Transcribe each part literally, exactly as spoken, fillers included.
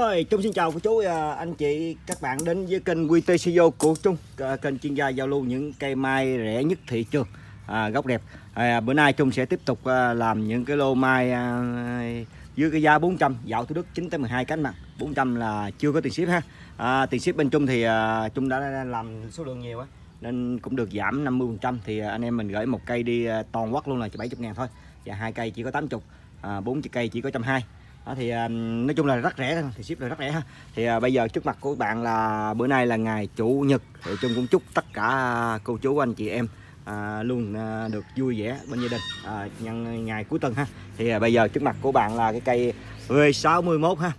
Rồi, Trung xin chào cô chú, anh chị, các bạn đến với kênh quy tê Studio của Trung, kênh chuyên gia giao lưu những cây mai rẻ nhất thị trường, à, gốc đẹp. À, bữa nay Trung sẽ tiếp tục làm những cái lô mai à, dưới cái giá bốn trăm, dạo Thủ Đức chín tới mười hai cánh mặt, bốn trăm là chưa có tiền ship ha. À, tiền ship bên Trung thì à, Trung đã làm số lượng nhiều á, nên cũng được giảm năm mươi phần trăm, thì anh em mình gửi một cây đi toàn quốc luôn là chỉ bảy mươi ngàn thôi, và hai cây chỉ có tám mươi, à, bốn cây chỉ có một trăm hai mươi. À, thì nói chung là rất rẻ, thì ship là rất rẻ ha. Thì à, bây giờ trước mặt của các bạn là bữa nay là ngày Chủ nhật, thì Trung cũng chúc tất cả cô chú anh chị em à, luôn à, được vui vẻ bên gia đình à, nhân ngày cuối tuần ha. Thì à, bây giờ trước mặt của bạn là cái cây vê sáu mươi mốt ha.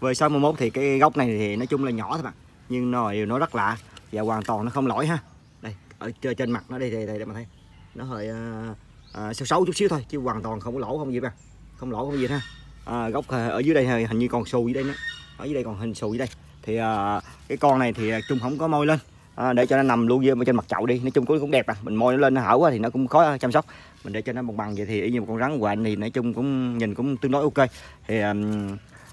vê sáu mươi mốt thì cái gốc này thì nói chung là nhỏ thôi bạn, nhưng nồi nó rất lạ và hoàn toàn nó không lỗi ha. Đây, ở trên mặt nó đây đây đây mà thấy nó hơi à, à, xấu xấu chút xíu thôi, chứ hoàn toàn không có lỗ không gì bạn, không lỗ không gì ha. À, gốc ở dưới đây hình như còn xù dưới đây nữa, ở dưới đây còn hình xù dưới đây. Thì à, cái con này thì Trung không có môi lên à, để cho nó nằm luôn trên mặt chậu đi, nói chung cũng, cũng đẹp à. Mình môi nó lên nó hở quá thì nó cũng khó chăm sóc, mình để cho nó bằng bằng vậy thì y như một con rắn quạnh, thì nói chung cũng nhìn cũng tương đối ok. Thì à,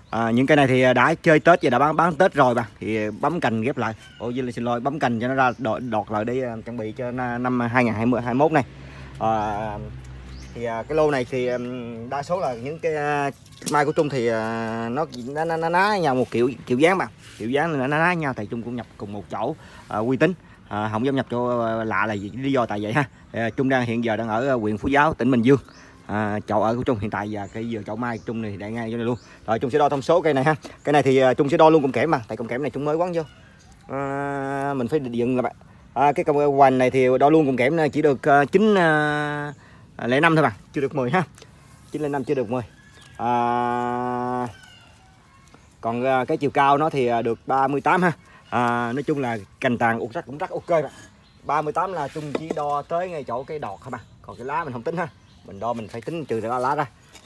à, những cây này thì đã chơi Tết và đã bán bán Tết rồi bà, thì bấm cành ghép lại, ôi với xin lỗi, bấm cành cho nó ra đọt, đọt lại để chuẩn bị cho năm hai nghìn không trăm hai mươi mốt này. À, thì cái lô này thì đa số là những cái mai của Trung thì nó nó nó, nó ná nhau một kiểu kiểu dáng, mà kiểu dáng này nó ná nhau, tại Trung cũng nhập cùng một chỗ à, uy tín à, không dám nhập cho lạ là gì, lý do tại vậy ha. À, Trung đang hiện giờ đang ở huyện Phú Giáo, tỉnh Bình Dương, à, chỗ ở của Trung hiện tại và cái giờ chậu mai Trung này đại ngay chỗ này luôn. Rồi Trung sẽ đo thông số cây này ha. Cây này thì Trung sẽ đo luôn cụm kẽm, mà tại cụm kẽm này Trung mới quấn vô à, mình phải dựng là bạn à, cái cụm hoành này thì đo luôn cụm kẽm này chỉ được chín uh, lẻ năm thôi bạn, chưa được mười ha, chín lên năm chưa được mười. À, còn cái chiều cao nó thì được ba mươi tám ha. À, nói chung là cành tàn uột rắc cũng rất ok bạn. ba mươi tám là Trung chỉ đo tới ngay chỗ cái đọt ha bạn, còn cái lá mình không tính ha, mình đo mình phải tính trừ ra lá ra.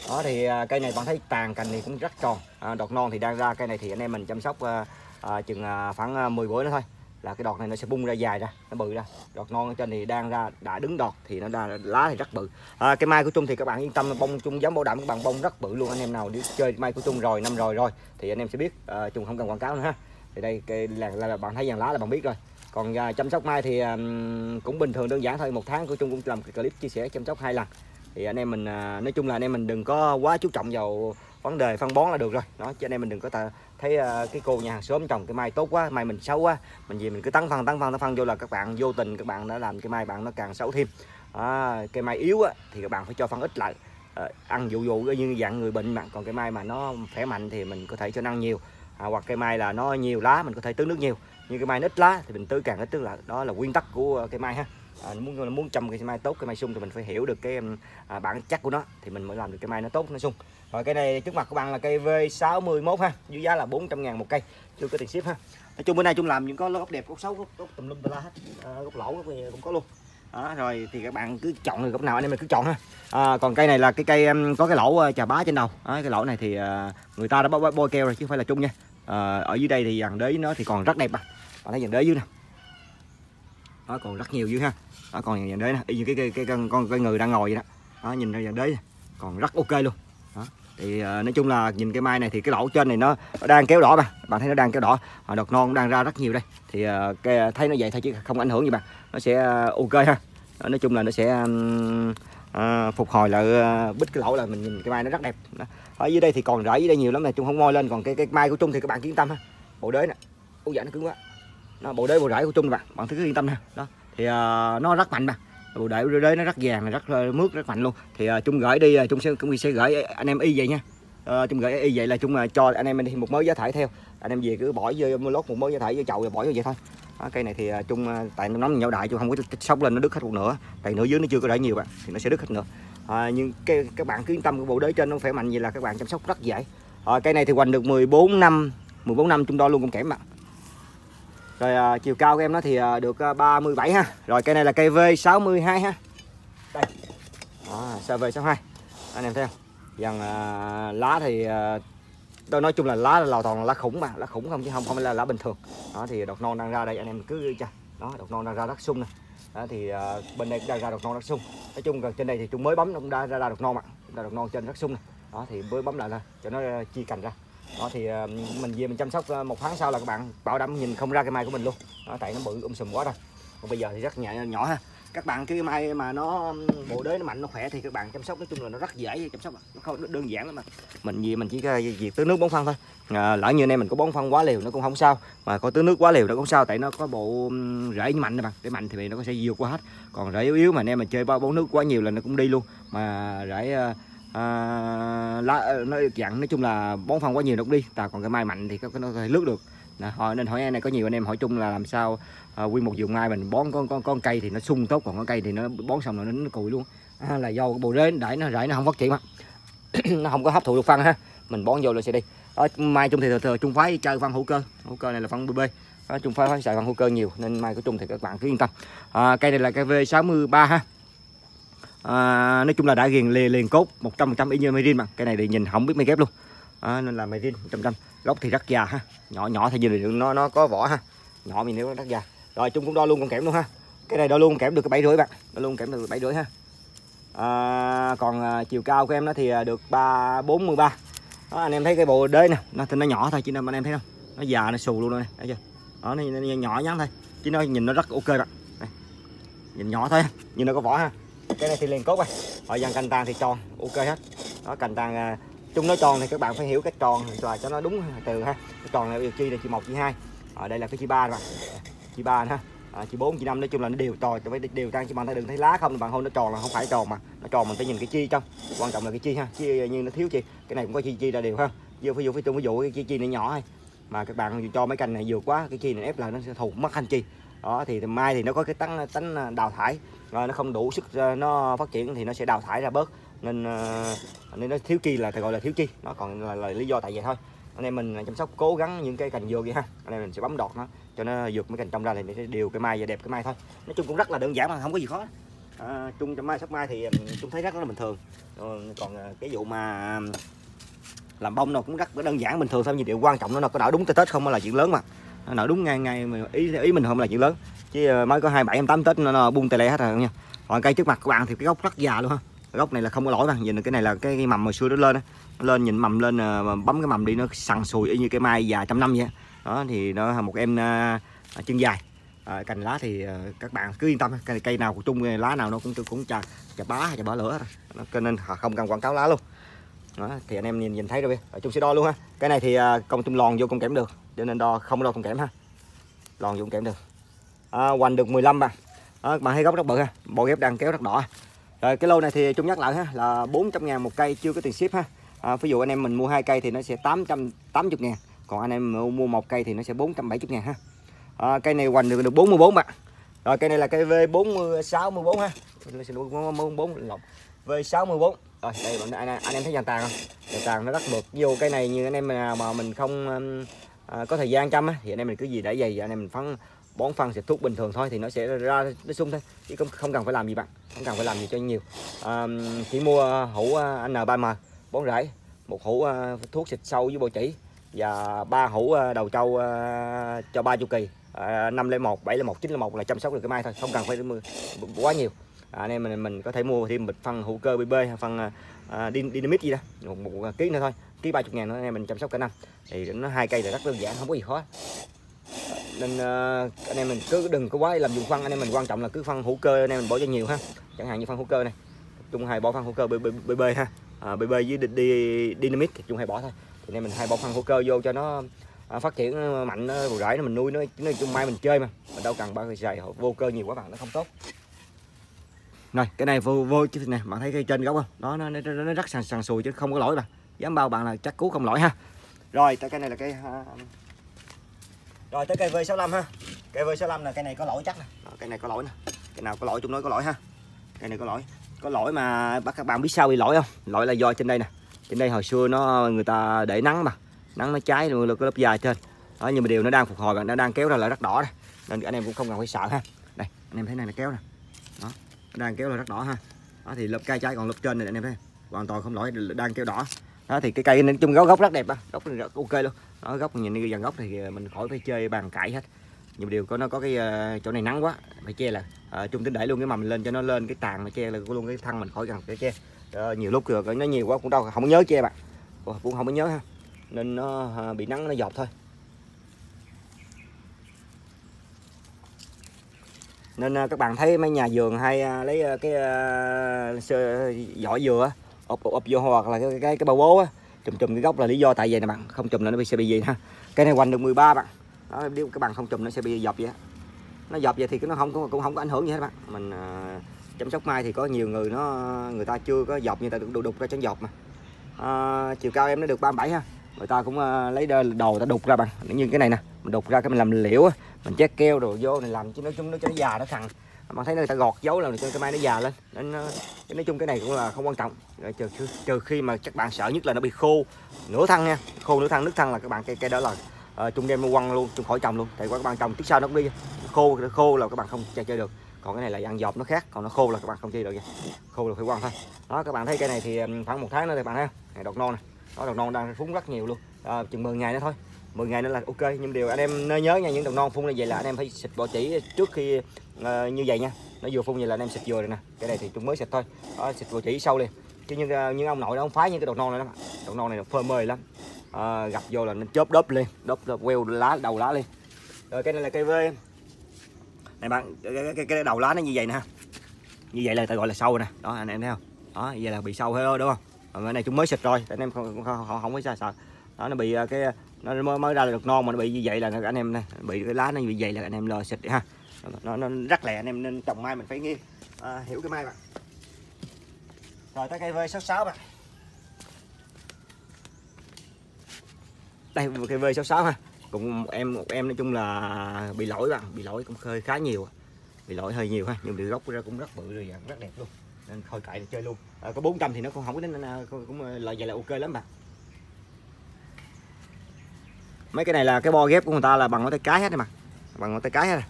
Đó thì cây này bạn thấy tàn cành này cũng rất tròn, à, đọt non thì đang ra. Cây này thì anh em mình chăm sóc à, à, chừng khoảng mười bữa nữa thôi là cái đọt này nó sẽ bung ra dài ra, nó bự ra. Đọt non ở trên thì đang ra, đã đứng đọt thì nó ra lá thì rất bự. À, cái mai của Trung thì các bạn yên tâm, bông Trung dám bảo đảm các bạn bông rất bự luôn. Anh em nào đi chơi mai của Trung rồi, năm rồi rồi thì anh em sẽ biết, à, Trung không cần quảng cáo nữa ha. Thì đây cái là, là, là bạn thấy dàn lá là bạn biết rồi. Còn à, chăm sóc mai thì à, cũng bình thường đơn giản thôi. Một tháng của Trung cũng làm cái clip chia sẻ chăm sóc hai lần. Thì anh em mình à, nói chung là anh em mình đừng có quá chú trọng vào vấn đề phân bón là được rồi. Đó, chứ anh em mình đừng có ta thấy uh, cái cô nhà hàng xóm trồng cái mai tốt quá, mai mình xấu quá, mình gì mình cứ tán phân tán phân tán phân vô là các bạn vô tình các bạn đã làm cái mai bạn nó càng xấu thêm. À, cây mai yếu á, thì các bạn phải cho phân ít lại, à, ăn dụ dụ như dạng người bệnh mà. Còn cái mai mà nó khỏe mạnh thì mình có thể cho ăn nhiều, à, hoặc cây mai là nó nhiều lá mình có thể tưới nước nhiều, nhưng cái mai nó ít lá thì mình tưới càng ít tưới lại. Đó là nguyên tắc của cây mai ha. À, muốn muốn trồng cây mai tốt, cây mai sung thì mình phải hiểu được cái à, bản chất của nó thì mình mới làm được cây mai nó tốt, nó sung. Rồi cây này trước mặt các bạn là cây vê sáu mươi mốt ha, dưới giá là bốn trăm ngàn một cây, chưa có tiền ship ha. Nói chung bữa nay Trung làm những có gốc đẹp, gốc xấu, gốc, gốc tùm lum tà la hết, à, gốc lỗ gốc cũng có luôn. À, rồi thì các bạn cứ chọn được gốc nào anh em mình cứ chọn ha. À, còn cây này là cái cây có cái lỗ chà bá trên đầu. À, cái lỗ này thì à, người ta đã bôi, bôi keo rồi chứ không phải là Trung nha. À, ở dưới đây thì dàn đế nó thì còn rất đẹp, bạn à, thấy dàn đế dưới nè. Đó, còn rất nhiều dưới ha. Đó, còn dàn đế nè, y như cái, cái, cái, cái con cái người đang ngồi vậy đó. Đó, nhìn ra dàn đế còn rất ok luôn. Đó. Thì uh, nói chung là nhìn cái mai này thì cái lỗ trên này nó, nó đang kéo đỏ mà, bạn thấy nó đang kéo đỏ, à, đọt non đang ra rất nhiều đây. Thì uh, cái, thấy nó vậy thôi chứ không ảnh hưởng gì bạn, nó sẽ uh, ok ha. Đó, nói chung là nó sẽ um, uh, phục hồi lại uh, bít cái lỗ là mình nhìn cái mai nó rất đẹp. Đó. Ở dưới đây thì còn rễ dưới đây nhiều lắm này, Trung không môi lên. Còn cái, cái mai của Trung thì các bạn yên tâm ha, bộ đế nè, ôi dạ nó cứng quá, nó bộ đế bộ rễ của Trung bạn, bạn cứ yên tâm ha. Đó thì uh, nó rất mạnh mà. Bộ đế đấy nó rất vàng, rất mướt, rất mạnh luôn. Thì uh, Trung gửi đi, Trung sẽ cũng sẽ gửi anh em y vậy nha. Uh, Trung gửi y vậy là Trung uh, cho anh em đi một mớ giá thải theo. Anh em về cứ bỏ vô lót một mớ giá thải vô chậu rồi bỏ vô vậy thôi. Đó, cây này thì uh, Trung uh, tại nó nóng nhau đại, Trung không có sóc lên nó đứt hết một nửa. Tại nửa dưới nó chưa có rễ nhiều bạn, thì nó sẽ đứt hết nữa. Uh, nhưng cái, các bạn cứ yên tâm, cái bộ đế trên nó khỏe mạnh vậy là các bạn chăm sóc rất dễ. Uh, cây này thì hoành được mười bốn năm, mười bốn năm Trung đo luôn cũng kém mà. Rồi à, chiều cao của em nó thì à, được à, ba mươi bảy ha. Rồi cây này là cây vê sáu mươi hai ha. Đây. À, sao vê sáu mươi hai. Anh em thấy không? Dàn à, lá thì à, tôi nói chung là lá là toàn là lá khủng mà, lá khủng không chứ không không phải là lá bình thường. Đó thì đọt non đang ra đây, anh em cứ cho. Đó, đọt non đang ra rất sung nè. Đó thì à, bên đây cũng đang ra đọt non rất sung. Nói chung gần trên đây thì Trung mới bấm nó cũng đã ra ra đọt non mà. Ra đọt non trên rất sung nè. Đó thì mới bấm lại ra cho nó chia cành ra. Đó, thì mình về mình chăm sóc một tháng sau là các bạn bảo đảm nhìn không ra cây mai của mình luôn. Đó, tại nó bự um sùm quá rồi. Còn bây giờ thì rất nhỏ, nhỏ ha. Các bạn cái mai mà nó bộ đế nó mạnh nó khỏe thì các bạn chăm sóc nói chung là nó rất dễ chăm sóc, nó không, nó đơn giản lắm mà. Mình gì mình chỉ việc tưới nước bón phân thôi. À, lỡ như này mình có bón phân quá liều nó cũng không sao, mà có tưới nước quá liều nó cũng sao, tại nó có bộ rễ mạnh này bạn, để mạnh thì nó có sẽ vượt qua hết. Còn rễ yếu yếu mà anh em mà chơi bao bón nước quá nhiều là nó cũng đi luôn. Mà rễ à, lá nó dặn nói chung là bón phân quá nhiều nó cũng đi. Tà còn cái mai mạnh thì nó có thể lướt được. Đó, nên hỏi anh này có nhiều anh em hỏi chung là làm sao à, quy một vườn mai mình bón con con con cây thì nó sung tốt, còn con cây thì nó bón xong rồi nó, nó cùi luôn. À, là do bồ rễ đẩy nó rễ nó không phát triển mà nó không có hấp thụ được phân ha, mình bón vô là sẽ đi. Ở mai chung thì thường thường chung phái chơi phân hữu cơ, hữu cơ này là phân bê bê, chung phái xài phân hữu cơ nhiều nên mai của chung thì các bạn cứ yên tâm. À, cây này là cây vê sáu mươi ba ha. À, nói chung là đã ghiền liền, liền cốt một trăm phần trăm y như Merin mà cây này thì nhìn không biết mấy ghép luôn. À, nên là Merin một trăm phần trăm. Gốc thì rất già ha, nhỏ nhỏ thì như nó nó có vỏ ha, nhỏ mình nếu rất già. Rồi chung cũng đo luôn con kẽm luôn ha, cái này đo luôn con kẽm được cái bảy rưỡi bạn, đo luôn kẽm được bảy rưỡi ha. À, còn chiều cao của em nó thì được ba bốn mươi ba. Anh em thấy cái bộ đế nè, nó thì nó nhỏ thôi chứ nên anh em thấy không, nó già nó xù luôn rồi này, chưa? Đó, nó, nó nhỏ nhắn thôi chứ nó nhìn nó rất ok bạn, đây. Nhìn nhỏ thôi nhưng nó có vỏ ha. Cái này thì liền cốt rồi, rồi dàn cành tàn thì tròn, ok hết. Đó cành tàn. Chung nó tròn thì các bạn phải hiểu cái tròn là cho nó đúng từ ha. Cái tròn này chi là chi một, chi hai. Ở đây là cái chi ba bạn. Chi ba ha. À, chi bốn, chi năm nói chung là nó đều tròn cho phải đều trang cho bạn thấy, đừng thấy lá không bạn hôn nó tròn là không phải tròn mà. Nó tròn mình phải nhìn cái chi trong. Quan trọng là cái chi ha. Chi như nó thiếu chi. Cái này cũng có chi chi ra đều ha. Vô ví dụ trong ví dụ cái chi chi này nhỏ thôi. Mà các bạn cho mấy cành này vừa quá cái chi này ép là nó sẽ thụt mất hành chi. Đó thì mai thì nó có cái tánh tánh đào thải. Rồi nó không đủ sức nó phát triển thì nó sẽ đào thải ra bớt. Nên, nên nó thiếu chi là thì gọi là thiếu chi. Nó còn là, là lý do tại vậy thôi. Anh em mình chăm sóc cố gắng những cái cành vô kia ha. Anh em mình sẽ bấm đọt nó cho nó vượt mấy cành trong ra thì đều cái mai và đẹp cái mai thôi. Nói chung cũng rất là đơn giản mà không có gì khó. À, chung cho mai sắp mai thì chung thấy rất là bình thường. Còn cái vụ mà làm bông nó cũng rất đơn giản bình thường thôi, nhưng điều quan trọng nó có nở đúng tới Tết không là chuyện lớn mà. Nó nở đúng ngay ngay ý ý mình không là chuyện lớn. Chứ mới có hai bảy hai tám Tết nó, nó bung tè lè hết rồi nha. Còn cây trước mặt các bạn thì cái gốc rất già luôn ha. Gốc này là không có lỗi mà, nhìn cái này là cái, cái mầm hồi xưa nó lên, nó lên nhìn mầm lên bấm cái mầm đi nó sần sùi y như cái mai già trăm năm vậy. Đó thì nó một em uh, chân dài, à, cành lá thì uh, các bạn cứ yên tâm, cây, cây nào của chung lá nào nó cũng cũng chà chà bá chà bá lửa, cho nên không cần quảng cáo lá luôn. Đó, thì anh em nhìn nhìn thấy rồi, ở chung sẽ đo luôn ha. Cái này thì uh, công chung lòn vô con kẽm được, cho nên đo không đo con kẽm ha, lòn vô con kẽm được. À, hoành được mười lăm bạn, à, bạn thấy gốc rất bự ha, bộ ghép đang kéo rất đỏ. Rồi cái lô này thì chung nhắc lại ha, là bốn trăm ngàn một cây chưa có tiền ship ha. À, ví dụ anh em mình mua hai cây thì nó sẽ tám trăm tám mươi ngàn, còn anh em mua một cây thì nó sẽ bốn trăm bảy mươi ngàn ha. À, cây này hoành được được bốn mươi bốn bạn. Rồi cây này là cây vê bốn sáu bốn ha. vê sáu mươi bốn. Rồi đây anh, anh em thấy dàn tàn không? Dàn tàn nó rất mượt. Vô cây này như anh em nào mà mình không à, có thời gian chăm á, thì anh em mình cứ gì để dày anh em mình phấn bón phân xịt thuốc bình thường thôi thì nó sẽ ra nó sung thôi, chứ không không cần phải làm gì bạn, không cần phải làm gì cho nhiều. À, chỉ mua hũ en ba em bón rễ, một hũ thuốc xịt sâu với bộ chỉ và ba hũ đầu trâu cho ba chu kỳ năm không một, bảy không một, chín không một là chăm sóc được cái mai thôi, không cần phải quá nhiều. Anh à, em mình mình có thể mua thêm bịch phân hữu cơ bê bê hay phân uh, dynamic gì đó một, một ký nữa thôi, ký ba mươi ngàn nữa em mình chăm sóc cả năm thì nó hai cây là rất đơn giản, không có gì khó. Nên uh, anh em mình cứ đừng có quá làm dùng phân, anh em mình quan trọng là cứ phân hữu cơ anh em mình bỏ cho nhiều ha, chẳng hạn như phân hữu cơ này chung hay bỏ phân hữu cơ bê bê ha, à, bê bê với dynamic chung hay bỏ thôi, thì anh em mình hay bỏ phân hữu cơ vô cho nó à, phát triển mạnh, nó bù rải nó mình nuôi nó, nó chung mai mình chơi mà mình đâu cần bao cái xài vô cơ nhiều quá bạn, nó không tốt. Rồi cái này vô vô chứ này bạn thấy cây trên gốc không? Đó nó, nó, nó rất sàn sàn sùi chứ không có lỗi mà dám bao bạn là chắc cứu không lỗi ha. Rồi tới cái này là cây uh, rồi tới cây vê sáu mươi lăm ha. Cây vê sáu mươi lăm là cây này có lỗi chắc nè. Cây này có lỗi nè. Cây nào có lỗi chúng nói có lỗi ha. Cây này có lỗi. Có lỗi mà các bạn biết sao bị lỗi không? Lỗi là do trên đây nè. Trên đây hồi xưa nó người ta để nắng mà. Nắng nó cháy rồi cái lớp da trên. Đó, nhưng mà điều nó đang phục hồi bạn, nó đang kéo ra là rất đỏ đó. Nên anh em cũng không cần phải sợ ha. Đây, anh em thấy này là kéo nè. Đó, đang kéo là rất đỏ ha. Đó thì lớp cây trái còn lớp trên này anh em thấy. Hoàn toàn không lỗi, đang kéo đỏ. Đó thì cái cây nên chung gốc rất đẹp á, gốc rất ok luôn. Đó, gốc nhìn dàn gốc thì mình khỏi phải chơi bàn cãi hết. Nhưng điều có nó có cái chỗ này nắng quá phải che là à, chung tính để luôn cái mầm lên cho nó lên cái tàn mà che là luôn cái thân mình khỏi cần phải che. À, nhiều lúc rồi nó nhiều quá cũng đâu không có nhớ che bạn. Ủa, cũng không có nhớ ha. nên nó bị nắng nó dọt thôi. Nên các bạn thấy mấy nhà vườn hay lấy cái vỏ dừa ốp ốp vô hoặc là cái cái cái bao bố á, chùm chùm cái gốc là lý do tại vậy nè bạn, không chùm là nó bị xê pê giê ha. Cái này hoành được mười ba bạn. Đó, nếu các bạn không chùm nó sẽ bị dọp vậy á. Nó dọp vậy thì nó không cũng, cũng không có ảnh hưởng gì hết bạn. Mình à, chăm sóc mai thì có nhiều người nó người ta chưa có dọp, người ta đục đục ra tránh dọp mà. À, chiều cao em nó được ba mươi bảy ha. Người ta cũng à, lấy đồ ta đục ra bạn. Như cái này nè, mình đục ra cái mình làm liễu á, mình chét keo đồ vô này làm cho nó chung nó cho nó già nó thằng. Bạn thấy người ta gọt dấu làm cho cái mai nó già lên. Nên nói chung cái này cũng là không quan trọng. Rồi, trừ, trừ khi mà các bạn sợ nhất là nó bị khô nửa thân nha, khô nửa thân nước thân là các bạn cây cây đó là À, chung đem quăng luôn, chung khỏi trồng luôn. Tại qua các bạn trồng tiếp sau nó cũng đi khô, khô là các bạn không chơi chơi được. Còn cái này là ăn dọp nó khác, còn nó khô là các bạn không chơi được nha. Khô là phải quăng thôi. Đó các bạn thấy cây này thì khoảng một tháng nữa các bạn thấy không? Này đọt non này. Đó đọt non đang phúng rất nhiều luôn. À, chừng mười ngày nữa thôi. mười ngày nữa là ok, nhưng điều anh em nên nhớ nha, những đọt non phun như vậy là anh em phải xịt bỏ chỉ trước khi uh, như vậy nha. Nó vừa phun vậy là anh em xịt vừa rồi nè. Cái này thì chung mới xịt thôi. Đó, xịt bỏ chỉ sâu liền. Chứ như những ông nội nó không phái những cái đọt non này lắm. Đọt non này nó phơ mời lắm. À, gặp vô là nó chớp đớp lên, đớp queo lá đầu lá lên. Rồi cái này là cây vê này bạn, cái, cái, cái đầu lá nó như vậy nè, như vậy là ta gọi là sâu nè. Đó anh em thấy không? Đó vậy là bị sâu thôi đúng không? Còn cái này chúng mới xịt rồi, anh em không không, không, không có sao sợ. Đó nó bị cái nó mới ra là được non mà nó bị như vậy là anh em này bị cái lá nó như vậy là anh em lo xịt ha. Nó nó rất lẹ anh em, nên trồng mai mình phải nghiêng à, hiểu cái mai bạn. Rồi tới cây vê sáu sáu bạn. Đây cái vê sáu sáu ha, cũng em một em nói chung là bị lỗi bạn, bị lỗi cũng khơi khá nhiều, bị lỗi hơi nhiều ha, nhưng điều gốc ra cũng rất bự rồi, rất đẹp luôn, nên khơi cậy để chơi luôn. À, có bốn trăm thì nó không không có đến cũng là vậy là ok lắm bạn. Mấy cái này là cái bo ghép của người ta là bằng ngón tay cái hết này mà, bằng ngón tay cái hết. À,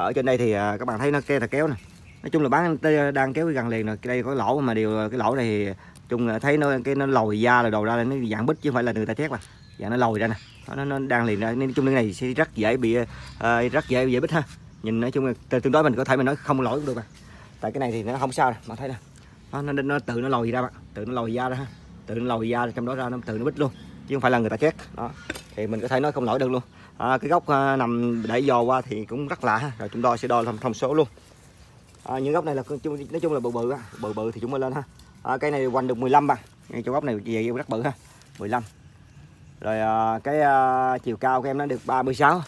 ở trên đây thì các bạn thấy nó kia là kéo này, nói chung là bán đang kéo gần liền rồi, đây có lỗ mà điều cái lỗ này thì chung là thấy nó cái nó lồi da rồi đầu ra nó dạng bít chứ không phải là người ta thét mà. Dạ nó lồi ra nè, nó, nó đang liền ra, nên chung cái này sẽ rất dễ bị uh, rất dễ dễ bít ha. Nhìn nói chung là tương đối mình có thể mình nói không lỗi cũng được bạn. Tại cái này thì nó không sao đâu, mà thấy nè, nó, nó, nó tự nó lồi gì ra bạn, tự nó lồi da ra ha, tự nó lồi da trong đó ra nó tự nó bít luôn, chứ không phải là người ta chết. Đó, thì mình có thể nói không lỗi được luôn. À, cái góc uh, nằm để dò qua thì cũng rất lạ ha. Rồi chúng tôi sẽ đo thông số luôn. À, những góc này là nói chung là bự bự, bự bự thì chúng mới lên ha. À, cây này hoành được mười lăm bạn, ngay chỗ góc này vậy rất bự ha, mười lăm. Rồi cái uh, chiều cao của em nó được ba mươi sáu.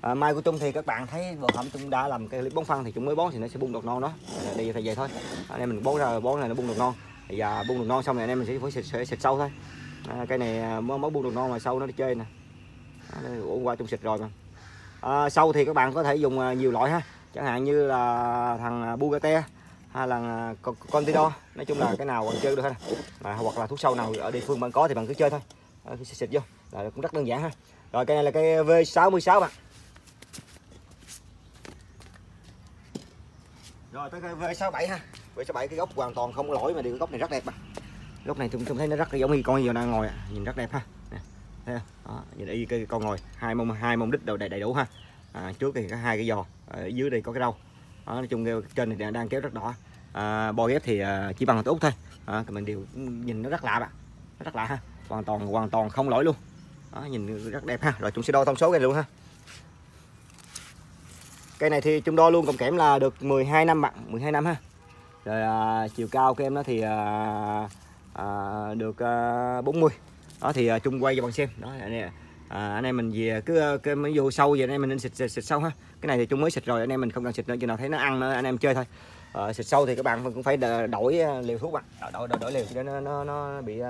À, mai của Trung thì các bạn thấy vừa phẩm Trung đã làm cái clip bón phân thì chúng mới bón thì nó sẽ bung đọt non đó. À, đi thì vậy thôi. Anh à, em mình bón ra bón này nó bung đọt non. Bây giờ bung đọt non xong rồi anh em mình sẽ phải xịt sẽ xịt sâu thôi. À, cây này mới mới bung đọt non mà sâu nó đi chơi nè. Ủa qua Trung xịt rồi mà. À, sâu thì các bạn có thể dùng nhiều loại ha. Chẳng hạn như là thằng Bugate hay là con Contidor, nói chung là cái nào còn chơi được hết. À, hoặc là thuốc sâu nào ở địa phương bạn có thì bạn cứ chơi thôi. À, xịt, xịt vô. Là cũng rất đơn giản ha. Rồi cái này là cái vê sáu sáu bạn. Rồi tới cái vê sáu bảy ha. vê sáu bảy cái gốc hoàn toàn không có lỗi mà điều gốc này rất đẹp bạn. Gốc này tôi thấy nó rất giống như con gì đang ngồi, nhìn rất đẹp ha. Nè, thấy không? Đó, nhìn y cái con ngồi, hai mông hai mông đít đầu đầy đầy đủ ha. À, trước thì có hai cái giò, ở dưới đây có cái rau. Đó, nói chung trên này đang kéo rất đỏ. À, bo ghép thì chỉ bằng tốt thôi. À, mình đều nhìn nó rất lạ bạn. Nó rất lạ ha. Hoàn toàn hoàn toàn không lỗi luôn. Đó, nhìn rất đẹp ha. Rồi chúng sẽ đo thông số này luôn ha. Cây này thì chúng đo luôn cộng kẽm là được mười hai năm bạn, mười hai năm ha. Rồi à, chiều cao của em nó thì à, à, được à, bốn mươi. Đó thì à, chung quay cho bạn xem. Đó anh em à, anh em mình về cứ cái mới vô sâu về anh em mình nên xịt, xịt xịt sâu ha. Cái này thì chung mới xịt rồi anh em mình không cần xịt nữa, chừng nào thấy nó ăn nữa anh em chơi thôi. À, xịt sâu thì các bạn cũng phải đổi liều thuốc bạn, đổi đổi, đổi liều để nó nó nó bị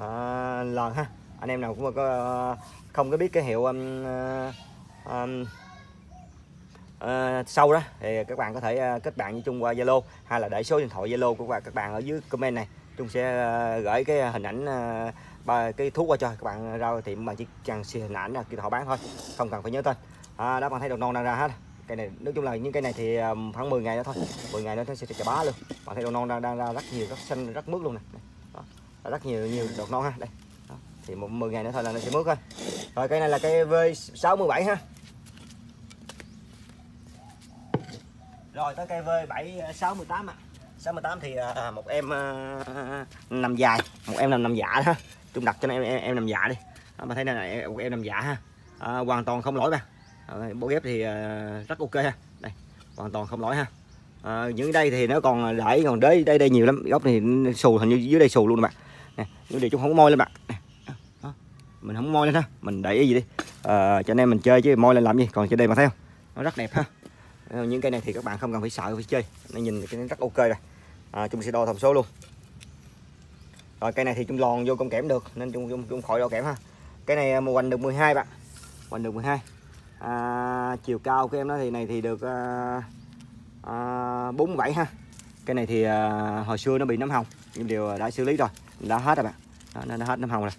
à, lờn ha. Anh em nào cũng có không có biết cái hiệu um, um, uh, sâu đó thì các bạn có thể kết bạn với Trung qua Zalo hay là để số điện thoại Zalo của các bạn ở dưới comment này. Trung sẽ gửi cái hình ảnh ba cái thuốc qua cho các bạn, ra tiệm mà chỉ cần xì hình ảnh là họ bán thôi, không cần phải nhớ tên. À, đó bạn thấy đọt non đang ra hết. Cây này nói chung là những cây này thì khoảng mười ngày nữa thôi, mười ngày nữa nó sẽ chà bá luôn. Bạn thấy đọt non đang, đang ra rất nhiều, rất xanh, rất mướt luôn nè. Đó, rất nhiều nhiều đọt non ha. Đây thì mười ngày nữa thôi là nó sẽ mướt thôi. Rồi cây này là cây vê sáu bảy ha. Rồi tới cây vê bảy sáu tám ạ. sáu tám thì một em nằm dài, một em nằm nằm dạ đó. Chúng đặt cho em em, em nằm dạ đi. Mà thấy này, này em làm giả ha, à, hoàn toàn không lỗi bạn. À, bộ ghép thì à, rất ok ha, đây hoàn toàn không lỗi ha. À, những đây thì nó còn lại còn đế đây đây nhiều lắm, góc này xù hình như dưới đây xù luôn bạn. Nè, những điều chúng không có môi lên bạn. Nè, mình không môi lên ha, mình đẩy cái gì đi à, cho anh em mình chơi chứ môi lên làm gì. Còn trên đây mà thấy không, nó rất đẹp ha. Những cây này thì các bạn không cần phải sợ phải chơi, nó nhìn cái rất ok rồi. À, chúng sẽ đo thông số luôn. Rồi cây này thì chúng lòn vô con kẽm được nên chúng chúng, chúng khỏi đo kẽm ha. Cái này một hoành được mười hai bạn, hoành được mười hai. À, chiều cao của em nó thì này thì được à, à, bốn mươi bảy ha. Cái này thì à, hồi xưa nó bị nấm hồng nhưng điều đã xử lý rồi, đã hết rồi bạn. Đó, nó đã hết nấm hồng rồi.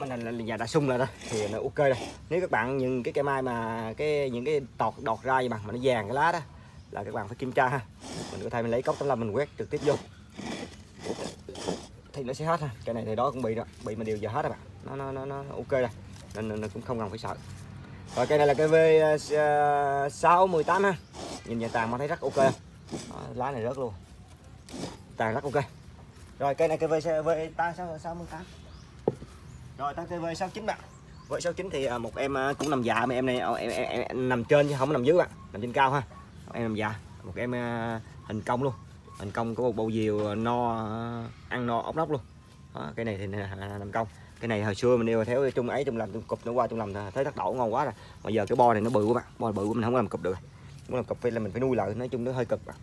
Mình là nhà đã sung rồi đó thì nó ok rồi. Nếu các bạn những cái cây mai mà cái những cái tọt đọt ra gì mà mà nó vàng cái lá đó là các bạn phải kiểm tra ha. Mình có thể mình lấy cốc tấm lâm mình quét trực tiếp vô thì nó sẽ hết ha. Cái này thì đó cũng bị rồi, bị mà điều giờ hết rồi bạn. Nó nó nó, nó ok rồi. Nên nó cũng không cần phải sợ. Rồi cây này là cây vê sáu mười tám ha. Nhìn nhà tàn mà thấy rất ok. Đó, lá này rớt luôn. Tàn rất ok. Rồi cây này cây vê sáu mười tám. Rồi tăng cây vê sáu chín bạn. vê sáu chín thì một em cũng nằm dạ mà em này em, em, em, em nằm trên chứ không nằm dưới bạn, nằm trên cao ha. Em nằm dạ, một em hình cong luôn. Hình cong có một bầu diều no ăn no ốc nóc luôn. Đó, cái này thì nằm cong. Cái này hồi xưa mình yêu theo chung ấy chung làm chung cục nó qua chung làm thấy tác đổ ngon quá rồi. Bây giờ cái bo này nó bự quá bạn, bo bự của mình không có làm cục được. Muốn làm cục phải là mình phải nuôi lại, nói chung nó hơi cực bạn.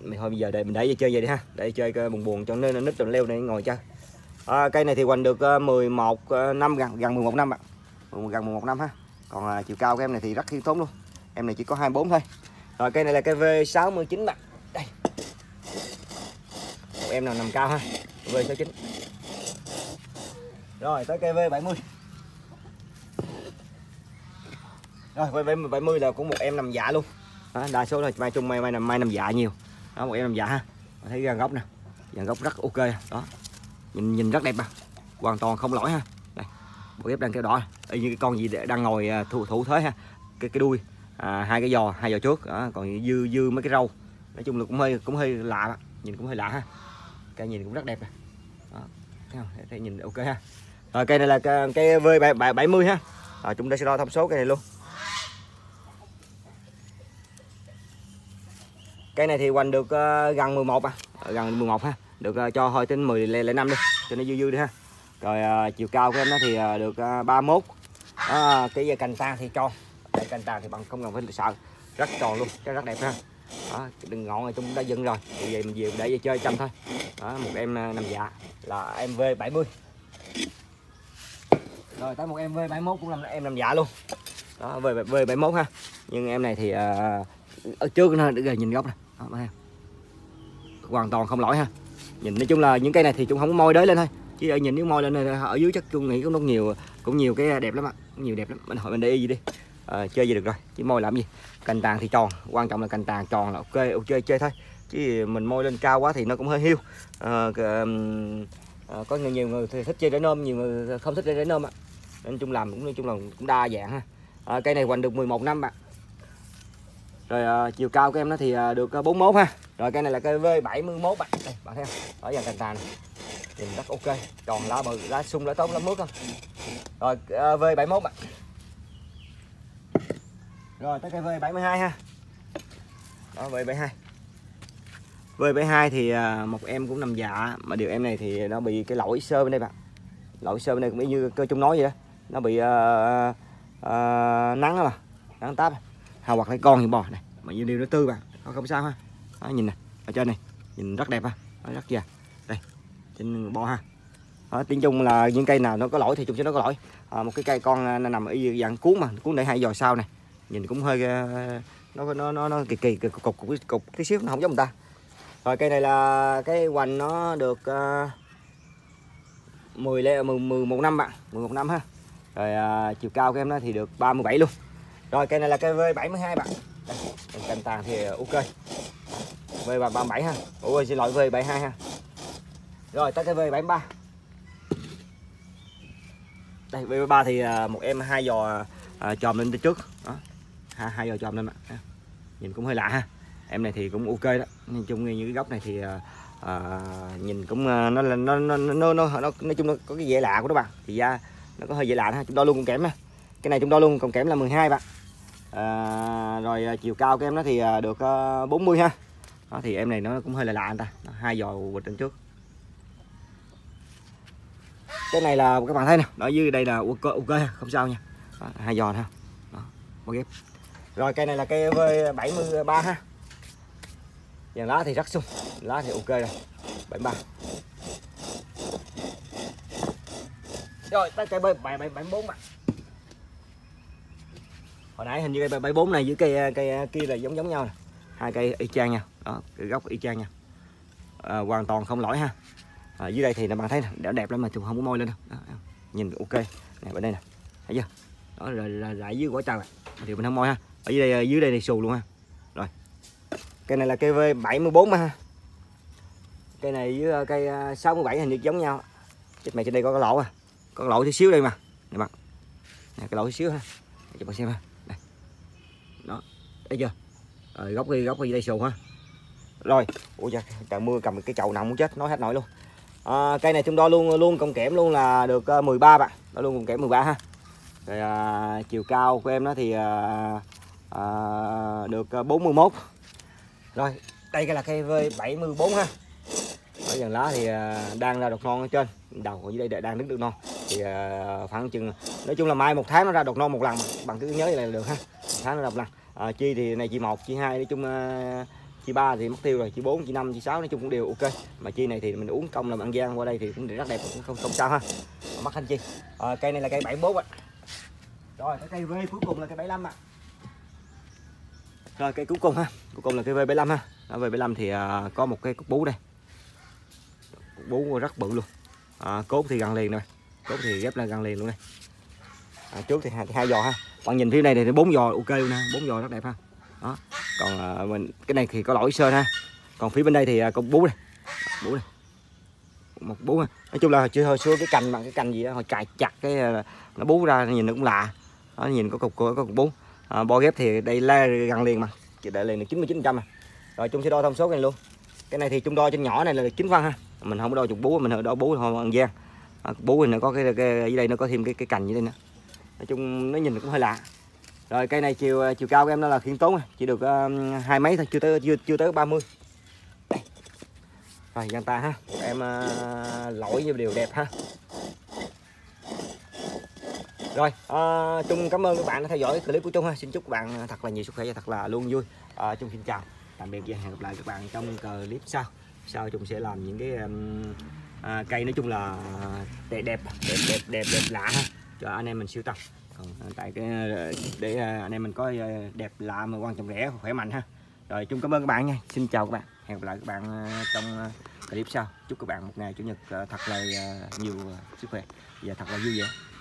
Mình thôi bây giờ để mình để chơi vậy đi ha, để chơi buồn buồn cho nên nó nít rồi leo này ngồi chơi. À, cây này thì hoành được mười một năm, gần gần mười một năm bạn, gần mười một năm ha. Còn à, chiều cao của em này thì rất khiêm tốn luôn, em này chỉ có hai mươi bốn thôi. Rồi cây này là cây vê sáu mươi chín bạn, đây một em nào nằm cao ha, vê sáu chín. Rồi tới cây vê bảy mươi. Rồi vê bảy mươi là cũng một em nằm dạ luôn. Đó, đa số là mai chung mai mai nằm mai nằm dạ nhiều. Đó một em nằm dạ ha. Mà thấy gần gốc nè. Gần gốc rất ok đó. Nhìn nhìn rất đẹp bạn. Hoàn toàn không lỗi ha. Đây. Bộ ghép đang kêu đỏ. Y như cái con gì đang ngồi thủ thủ thế ha. Cái cái đuôi à, hai cái giò, hai giò trước đó, còn dư dư mấy cái râu. Nói chung là cũng hơi cũng hơi lạ đó. Nhìn cũng hơi lạ ha. Cái nhìn cũng rất đẹp nè. Đó. Thấy không? Thấy nhìn ok ha. Rồi cây này là cây, cây vê bảy mươi ha. Rồi chúng ta sẽ đo thông số cây này luôn. Cây này thì hoành được uh, gần mười một à, gần mười một ha. Được uh, cho hơi tính mười lẻ năm đi, cho nó dư dư đi ha. Rồi uh, chiều cao của em nó thì uh, được uh, ba mươi mốt. À, cái cành tàn thì tròn. Cái cành tàn thì bằng không cần phải sợ. Rất tròn luôn, rất đẹp ha. Đó, đừng ngọn này chúng đã dựng rồi. Vì vậy mình về để về chơi chăm thôi. Đó, một em nằm dạ là em vê bảy mươi. Rồi tới một em vê bảy mươi mốt cũng làm em làm dạ luôn. Đó vê bảy mươi mốt ha. Nhưng em này thì uh, ở trước nó để nhìn góc này. Đó, hoàn toàn không lỗi ha. Nhìn nói chung là những cây này thì chúng không có môi đới lên thôi. Chứ ở nhìn nếu môi lên này, ở dưới chắc chung nghĩ cũng rất nhiều cũng nhiều cái đẹp lắm ạ. Nhiều đẹp lắm. Mình hỏi mình để ý gì đi. À, chơi gì được rồi. Chứ môi làm gì. Cành tàn thì tròn, quan trọng là cành tàn tròn là ok, ok chơi, chơi thôi. Chứ mình môi lên cao quá thì nó cũng hơi hiu. À, À, có nhiều người thì thích chơi rễ nôm, nhiều người không thích chơi rễ nôm ạ. Nên chung làm cũng nói chung là cũng đa dạng ha. À, cây này hoành được mười một năm bạn. Rồi à, chiều cao của em nó thì à, được bốn mươi mốt ha. Rồi cây này là cây vê bảy mươi mốt bạn. Đây bạn thấy không? Ở dàn cành tàn. Nhìn rất ok, tròn lá bự, lá sung lá tốt lắm mướt không. Rồi à, vê bảy mươi mốt bạn. Rồi tới cây vê bảy mươi hai ha. Đó vê bảy mươi hai. vê bảy mươi hai thì một em cũng nằm dạ mà điều em này thì nó bị cái lỗi sơ bên đây bạn. Lỗi sơ bên đây cũng như cơ chung nói vậy đó. Nó bị uh, uh, nắng mà, nắng táp. Hào hoặc lấy con thì bò này, mà như điều nó tươi bạn, không, không sao ha. Đó, nhìn nè, ở trên này nhìn rất đẹp ha. Đó, rất già. Đây, trên bò ha. Đó, tiếng chung là những cây nào nó có lỗi thì chúng sẽ nó có lỗi. À, một cái cây con nó nằm ở dạng cuốn mà, cuốn để hai giò sau này. Nhìn cũng hơi nó nó nó, nó kỳ kỳ cục cục cục, cục tí xíu, nó không giống người ta. Rồi cây này là cái hoành nó được uh, mười, mười, mười một năm bạn, mười một năm ha. Rồi uh, chiều cao của em nó thì được ba mươi bảy luôn. Rồi cây này là cây vê bảy mươi hai bạn. Đây, cành tàn thì ok. vê ba mươi bảy ha. Ôi xin lỗi vê bảy mươi hai ha. Rồi tới cái vê bảy mươi ba. Đây vê bảy mươi ba thì uh, một em hai giò uh, chòm lên trước. Đó. Hai, hai giò chòm lên bạn. Nhìn cũng hơi lạ ha. Em này thì cũng ok đó, nhìn chung như cái góc này thì à, nhìn cũng nó nó nó nó nó nó nói chung nó có cái vẻ lạ của nó bạn, thì da nó có hơi vẻ lạ ha. Chúng đo luôn con kẽm, cái này chúng đo luôn con kẽm là mười hai bạn. À, rồi chiều cao của em nó thì được bốn mươi ha. Đó, thì em này nó cũng hơi là lạ anh ta, hai giò bịch trên trước. Cái này là các bạn thấy nè, ở dưới đây là ok, ok không sao nha. Đó, hai giò ha. Đó, một ghép. Rồi cây này là cây bảy mươi ba ha. Dàn lá thì rất sung, lá thì ok rồi. bảy mươi ba. Rồi tới cây bảy mươi bốn bạn. Hồi nãy hình như cây bảy mươi bốn này với cây cây kia là giống giống nhau nè. Hai cây y chang nha. Đó, cái gốc y chang nha. À, hoàn toàn không lỗi ha. À, dưới đây thì các bạn thấy đã đẹp lắm mà chụp không có môi lên đâu. Đó, nhìn ok. Này bên đây nè. Thấy chưa? Đó rồi lại dưới quả trà này. Thì mình không môi ha. Ở dưới đây dưới đây này xù luôn ha. Rồi. Cây này là cây bảy mươi bốn ha. Cây này với cây sáu mươi bảy hình như giống nhau. Chết mày, trên đây có cái lỗ à. Có lỗ tí xíu đây mà. Này bạn. Này cái lỗ tí xíu ha. Để cho bạn xem ha. Đây. Đó. Thấy chưa? Rồi, góc đi góc đi đây sù ha. Rồi, ủa trời, trời mưa cầm cái chậu nào muốn chết, nói hết nổi luôn. À, cây này chúng đo luôn luôn cọng kẽm luôn là được mười ba bạn. Đo luôn cọng kẽm mười ba ha. Rồi à, chiều cao của em nó thì à, à, được bốn mươi mốt. Rồi, đây là cây bảy mươi bốn ha. Ở dàn lá thì à, đang ra đọt non ở trên, đầu ở dưới đây đang đứng được non. Thì à, khoảng chừng nói chung là mai một tháng nó ra đọt non một lần, bạn cứ nhớ như này là được ha. Một tháng nó ra một lần. À, chi thì này chi một, chi hai, nói chung uh, chi ba thì mất tiêu rồi, chi bốn, chi năm, chi sáu nói chung cũng đều ok. Mà chi này thì mình uống công làm ăn gian qua đây thì cũng rất đẹp, cũng không không sao ha. Mắc anh chi. À, cây này là cây bảy mươi bốn ạ. Rồi cái cây V cuối cùng là cây bảy mươi lăm ạ. Rồi cây cuối cùng ha, cuối cùng là cây V bảy mươi lăm ha. Ở V bảy mươi lăm thì uh, có một cái cục bú đây. Cục bú rất bự luôn. À, cốt thì gần liền rồi. Cốt thì ghép là gần liền luôn đây. À, trước thì hai, thì hai giò ha. Bạn nhìn phía này thì bốn giò ok luôn ha, bốn giò rất đẹp ha. Đó. Còn à, mình cái này thì có lỗi sơn ha. Còn phía bên đây thì à, con bú này. Bú này. Một bú ha. Nói chung là hồi xưa, hồi xưa cái cành bằng cái cành gì đó, hồi cài chặt cái nó bú ra nhìn nó cũng lạ. Đó, nhìn có cục có cục bú. À, bo ghép thì đây la gần liền mà. Chỉ đại liền được chín mươi chín phần trăm à. Rồi chung sẽ đo thông số này luôn. Cái này thì chung đo trên nhỏ này là được chín phân ha. Mình không có đo trục bú, mình đo bú thôi ăn gian. À, bú thì nó có cái, cái ở đây nó có thêm cái cái cành như thế nữa. Nói chung nó nhìn cũng hơi lạ. Rồi cây này chiều chiều cao của em nó là khiêm tốn, chỉ được uh, hai mấy thôi, chưa tới chưa, chưa tới ba mươi. Đây. Rồi giang ta ha. Em uh, lỗi như điều đẹp ha. Rồi uh, Trung cảm ơn các bạn đã theo dõi clip của Trung ha. Xin chúc các bạn thật là nhiều sức khỏe và thật là luôn vui. uh, Trung xin chào tạm biệt và hẹn gặp lại các bạn trong clip sau. Sau Trung sẽ làm những cái um, uh, cây nói chung là đẹp đẹp đẹp đẹp đẹp, đẹp lạ ha, cho anh em mình sưu tập. Còn tại cái để anh em mình có đẹp lạ mà quan trọng rẻ khỏe mạnh ha. Rồi Chung cảm ơn các bạn nha. Xin chào các bạn. Hẹn gặp lại các bạn trong clip sau. Chúc các bạn một ngày chủ nhật thật là nhiều sức khỏe và thật là vui vẻ.